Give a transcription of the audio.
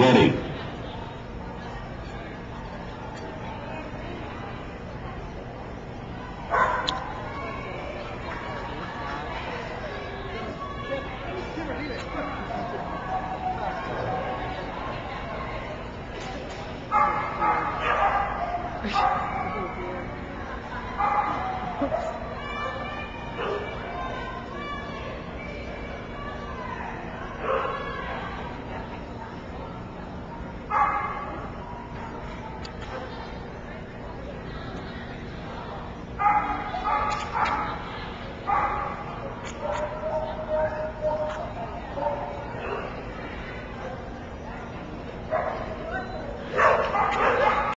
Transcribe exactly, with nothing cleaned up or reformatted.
ready. Thank you.